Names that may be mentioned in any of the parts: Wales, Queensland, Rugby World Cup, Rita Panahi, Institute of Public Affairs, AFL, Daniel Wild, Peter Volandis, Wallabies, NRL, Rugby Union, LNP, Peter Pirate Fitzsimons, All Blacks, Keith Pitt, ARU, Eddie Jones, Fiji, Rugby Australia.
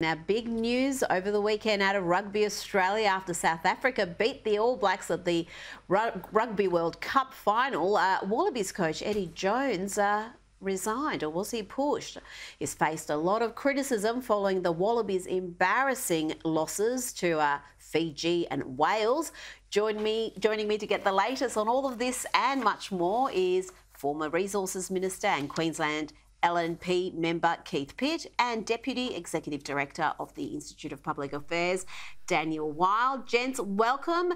Now, big news over the weekend out of Rugby Australia after South Africa beat the All Blacks at the Rugby World Cup final. Wallabies coach Eddie Jones resigned, or was he pushed? He's faced a lot of criticism following the Wallabies' embarrassing losses to Fiji and Wales. Joining me to get the latest on all of this and much more is former Resources Minister and Queensland LNP member Keith Pitt and Deputy Executive Director of the Institute of Public Affairs, Daniel Wild. Gents, welcome.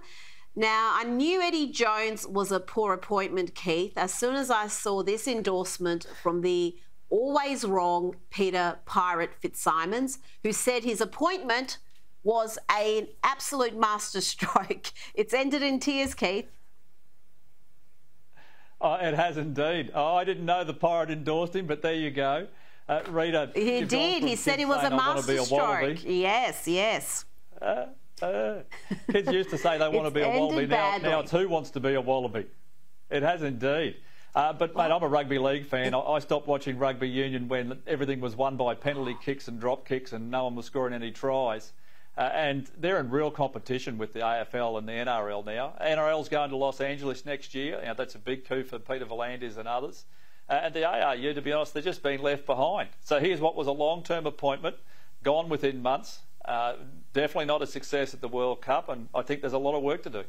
Now, I knew Eddie Jones was a poor appointment, Keith, as soon as I saw this endorsement from the always wrong Peter Pirate Fitzsimons, who said his appointment was an absolute masterstroke. It's ended in tears, Keith. Oh, it has indeed. Oh, I didn't know the Pirate endorsed him, but there you go. Rita. He did. He said he was a masterstroke. Yes, yes. Kids used to say they want to be a Wallaby. Now it's who wants to be a Wallaby. It has indeed. But, mate, I'm a rugby league fan. I stopped watching Rugby Union when everything was won by penalty kicks and drop kicks and no one was scoring any tries. And they're in real competition with the AFL and the NRL now. NRL's going to Los Angeles next year. You know, that's a big coup for Peter Volandis and others. And the ARU, to be honest, they're just being left behind. So here's what was a long-term appointment, gone within months. Definitely not a success at the World Cup, and I think there's a lot of work to do.